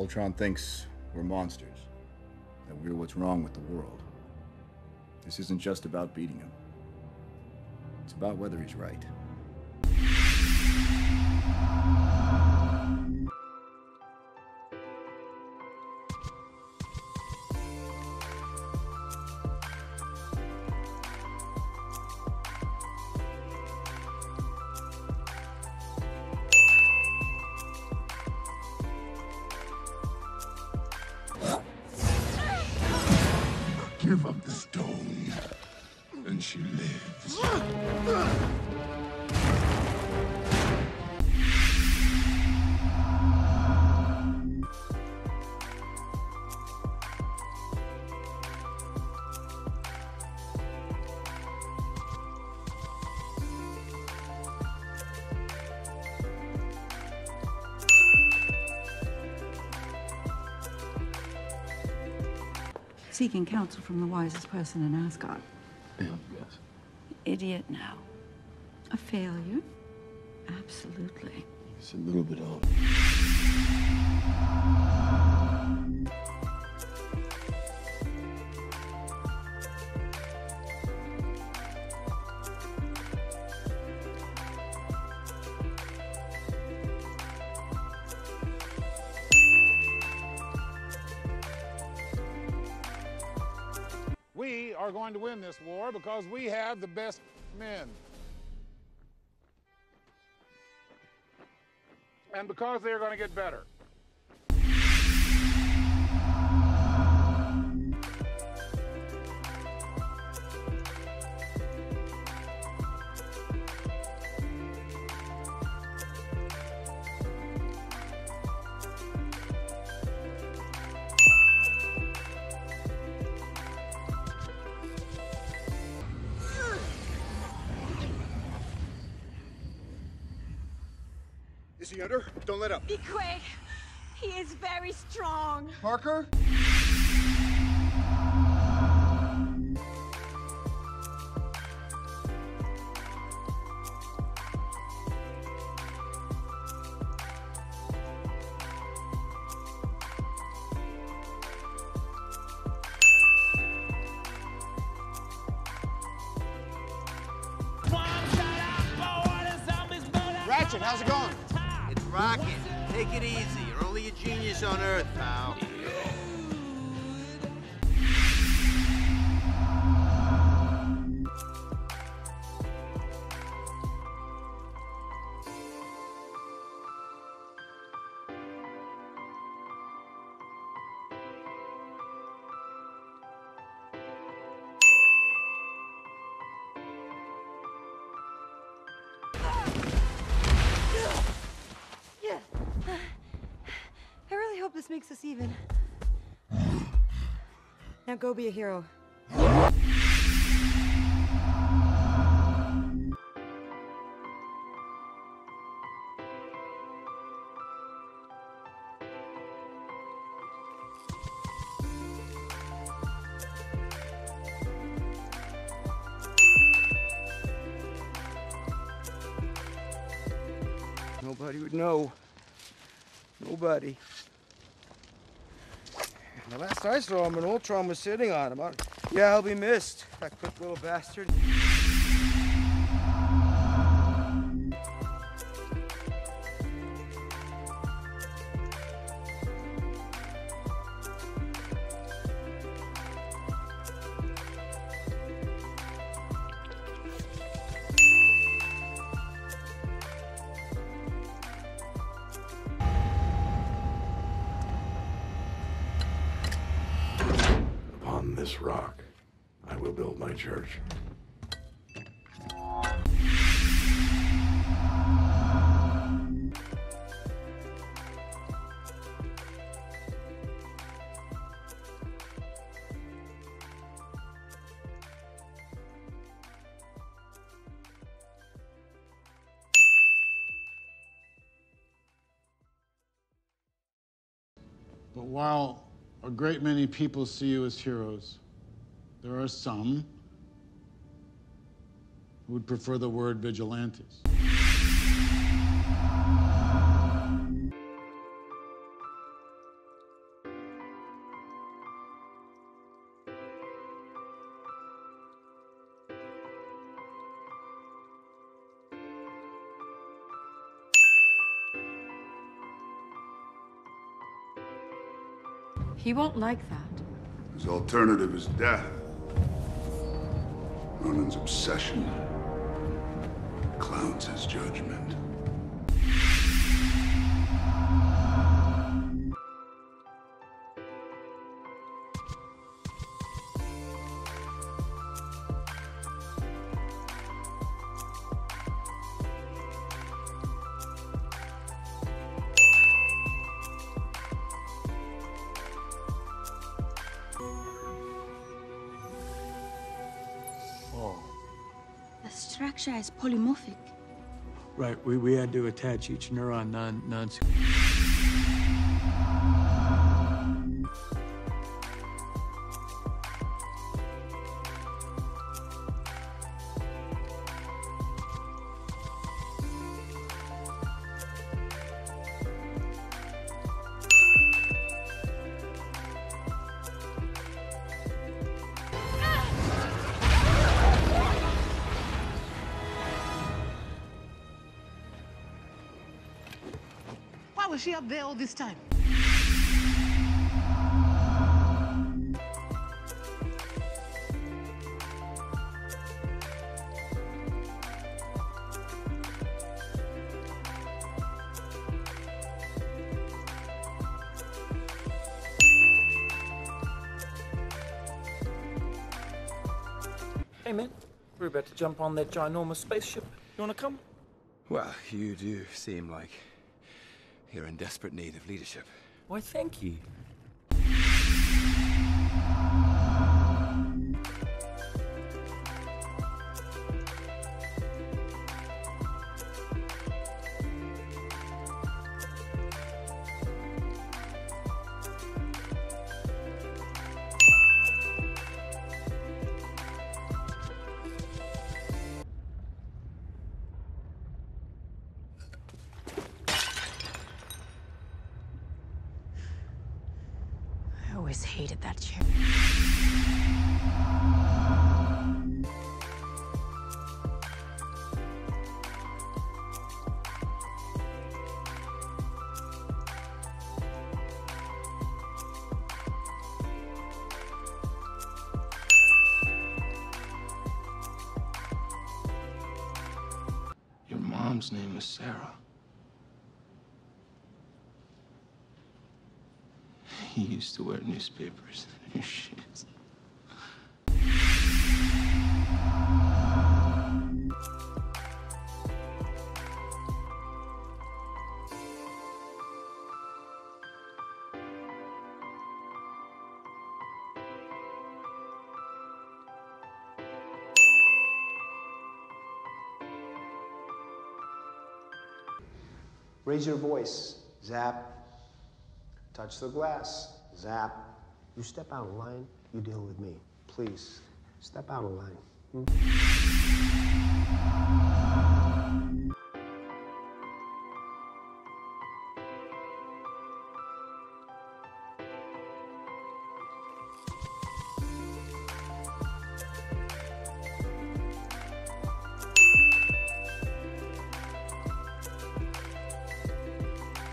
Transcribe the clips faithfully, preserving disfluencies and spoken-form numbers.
Ultron thinks we're monsters, that we're what's wrong with the world. This isn't just about beating him. It's about whether he's right. Give up the stone, and she lives. Seeking counsel from the wisest person in Asgard. Yeah, yes. Idiot now. A failure? Absolutely. It's a little bit off. We are going to win this war because we have the best men. And because they're going to get better. Is he under? Don't let up. Be quick. He is very strong. Parker? Ratchet, how's it going? Rocket, take it easy. You're only a genius on Earth, pal. I really hope this makes us even. Now go be a hero. Nobody would know. Nobody. The last I saw him, an Ultron was sitting on him. Yeah, he'll be missed, that quick little bastard. On this rock, I will build my church. But while a great many people see you as heroes, there are some who would prefer the word vigilantes. He won't like that. His alternative is death. Ronan's obsession clouds his judgment. Structure is polymorphic. Right, we, we had to attach each neuron non non Was she up there all this time? Hey man, we're about to jump on that ginormous spaceship. You wanna come? Well, you do seem like you're in desperate need of leadership. Why, thank you. I always hated that chair. Your mom's name is Sarah. He used to wear newspapers and your shit. Raise your voice, Zap. Touch the glass, Zap. You step out of line, you deal with me. Please, step out of line. Hmm?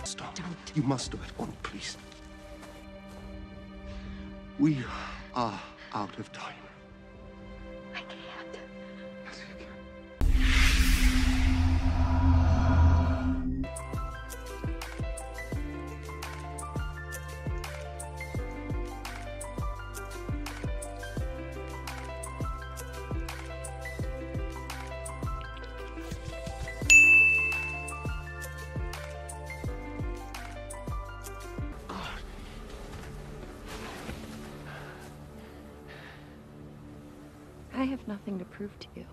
Stop. You must do it. Oh, please. We are out of time. I can't. Yes, you can. I have nothing to prove to you.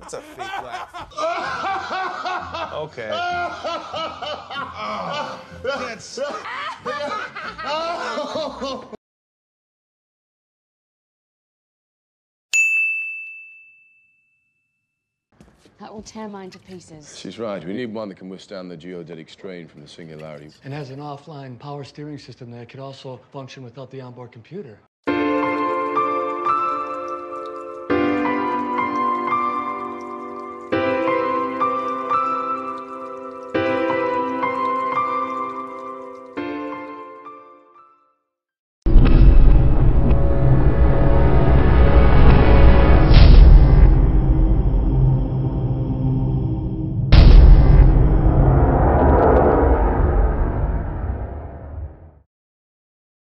That's a fake laugh. Okay. Oh, that's... Oh. That will tear mine to pieces. She's right. We need one that can withstand the geodetic strain from the singularity. And has an offline power steering system that could also function without the onboard computer.